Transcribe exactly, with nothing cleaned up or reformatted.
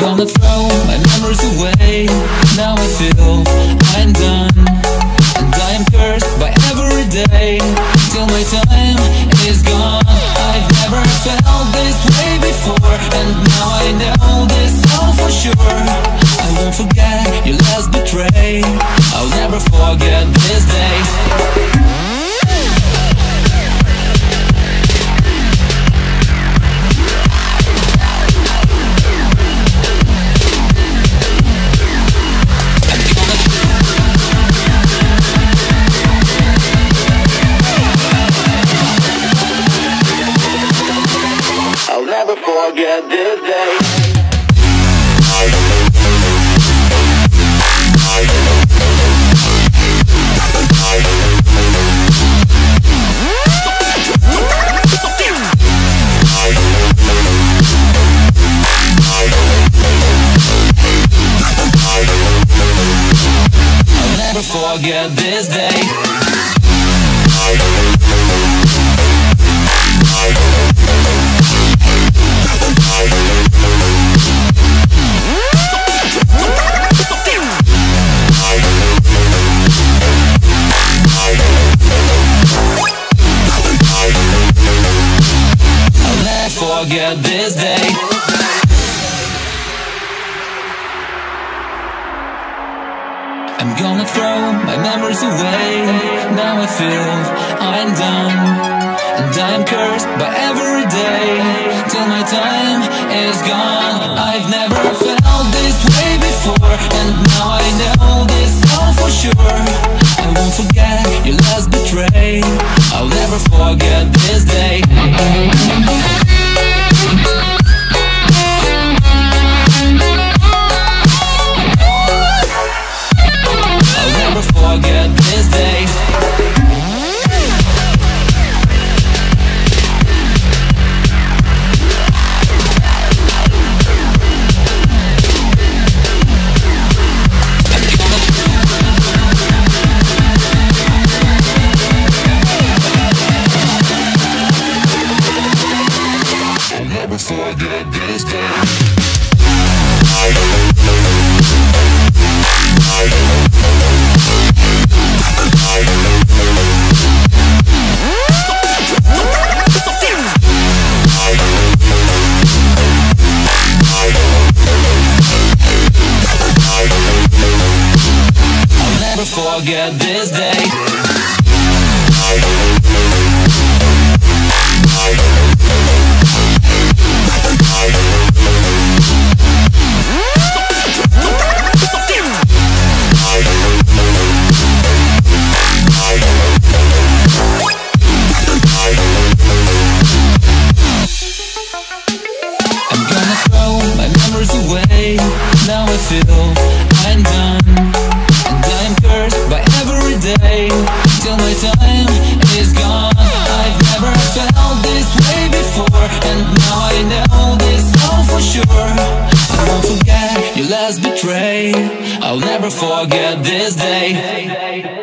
Gonna throw my memories away. Now I feel I'm done, and I am cursed by every day till my time is gone. I've never felt this way before, and now I know this all for sure. I won't forget your last betray. I'll never forget this day. Forget this day. I'll never forget this day. Forget this day. I'm gonna throw my memories away. Now I feel I'm done, and I'm cursed by every day till my time is gone. I've never felt this way before, and now I know this all for sure. I won't forget your last betray. I'll never forget this day. Forget this day. I'll never forget this day. Now I feel I'm done, and I'm cursed by every day till my time is gone. I've never felt this way before, and now I know this all for sure. I won't forget your last betray. I'll never forget this day.